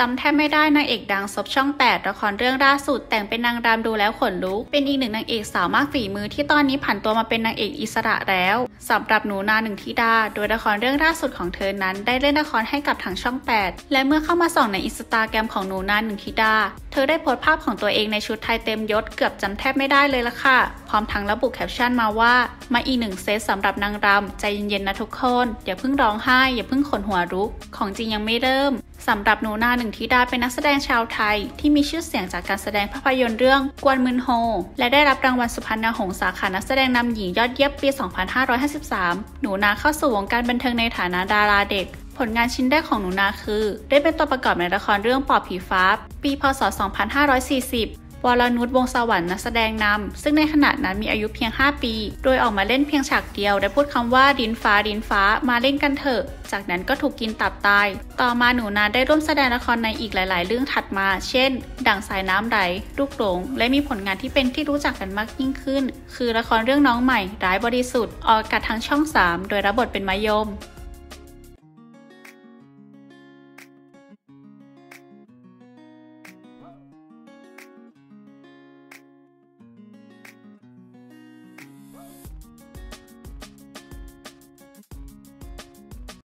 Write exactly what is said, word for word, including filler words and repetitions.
จำแทบไม่ได้นางเอกดังซบช่องแปดละครเรื่องล่าสุดแต่งเป็นนางรำดูแล้วขนลุกเป็นอีกหนึ่งนางเอกสาวมากฝีมือที่ตอนนี้ผันตัวมาเป็นนางเอกอิสระแล้วสำหรับหนูนาหนึ่งธิดาโดยละครเรื่องล่าสุดของเธอนั้นได้เล่นละครให้กับทางช่องแปดและเมื่อเข้ามาส่องในอินสตาแกรมของหนูนาหนึ่งธิดาเธอได้โพสต์ภาพของตัวเองในชุดไทยเต็มยศเกือบจำแทบไม่ได้เลยละค่ะพร้อมทั้งระบุแคปชั่นมาว่ามาอีกหนึ่งเซตสำหรับนางรำใจเย็นๆนะทุกคนอย่าเพิ่งร้องไห้อย่าเพิ่งขนหัวลุกของจริงยังไม่เริ่มสำหรับหนูนาหนึ่งธิดาเป็นนักแสดงชาวไทยที่มีชื่อเสียงจากการแสดงภาพยนตร์เรื่องกวนมึนโฮและได้รับรางวัลสุพรรณหงส์สาขานักแสดงนำหญิงยอดเยี่ยมปี สองพันห้าร้อยห้าสิบสาม หนูนาเข้าสู่วงการบันเทิงในฐานะดาราเด็กผลงานชิ้นแรกของหนูนาคือได้เป็นตัวประกอบในละครเรื่องปอบผีฟ้าปีพ.ศ. สองพันห้าร้อยสี่สิบวรนุช วงศ์สวรรค์นักแสดงนำซึ่งในขณะนั้นมีอายุเพียงห้าปีโดยออกมาเล่นเพียงฉากเดียวและพูดคำว่าดินฟ้าดินฟ้ามาเล่นกันเถอะจากนั้นก็ถูกกินตับตายต่อมาหนูนาได้ร่วมแสดงละครในอีกหลายๆเรื่องถัดมาเช่นดั่งสายน้ำไหลลูกหลงและมีผลงานที่เป็นที่รู้จักกันมากยิ่งขึ้นคือละครเรื่องน้องใหม่ร้ายบริสุทธิ์ออกอากาศทางช่องสามโดยรับบทเป็นมะยม